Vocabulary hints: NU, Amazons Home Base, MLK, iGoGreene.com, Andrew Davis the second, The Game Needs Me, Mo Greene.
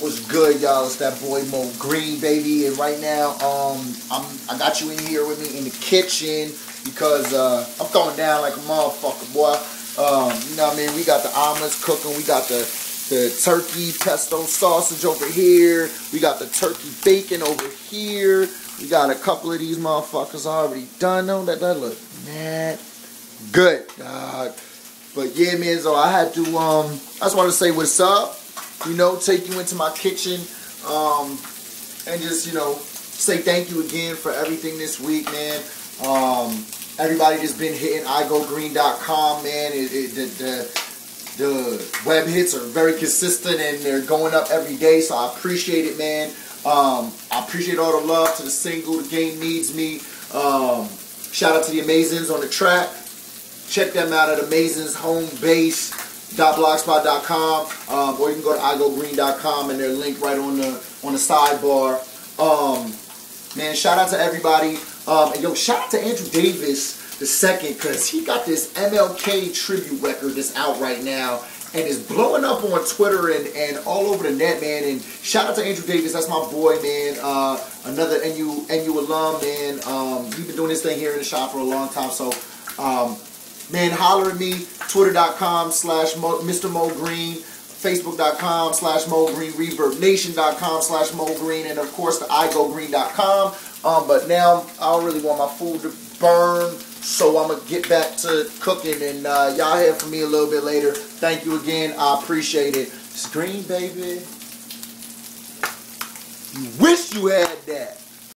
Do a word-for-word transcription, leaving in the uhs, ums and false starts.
What's good, y'all? It's that boy Mo Greene, baby. And right now, um, I'm I got you in here with me in the kitchen because uh, I'm throwing down like a motherfucker, boy. Um, you know what I mean? We got the omelets cooking. We got the the turkey pesto sausage over here. We got the turkey bacon over here. We got a couple of these motherfuckers already done. Don't let that look mad good, dog. But yeah, man. So I had to. Um, I just want to say what's up. You know, take you into my kitchen, um, and just, you know, say thank you again for everything this week, man. Um, everybody that's been hitting i go greene dot com, man. It, it, the, the the web hits are very consistent and they're going up every day, so I appreciate it, man. Um, I appreciate all the love to the single, The Game Needs Me. Um, shout out to the Amazons on the track. Check them out at Amazons Home Base. blogspot dot com, um, or you can go to i go greene dot com and their link right on the on the sidebar. Um, man, shout out to everybody. Um, and yo, shout out to Andrew Davis the second, because he got this M L K tribute record that's out right now and is blowing up on Twitter and, and all over the net, man. And shout out to Andrew Davis, that's my boy, man. Uh, another N U N U alum, man. Um, we've been doing this thing here in the shop for a long time, so. Um, Man, holler at me, twitter.com slash Mr. Mo Greene, facebook.com slash Mo Greene, reverb nation dot com slash Mo Greene, and of course the i go greene dot com. Um, but now I don't really want my food to burn, so I'm going to get back to cooking, and uh, y'all hear from me a little bit later. Thank you again. I appreciate it. It's Greene, baby. You wish you had that.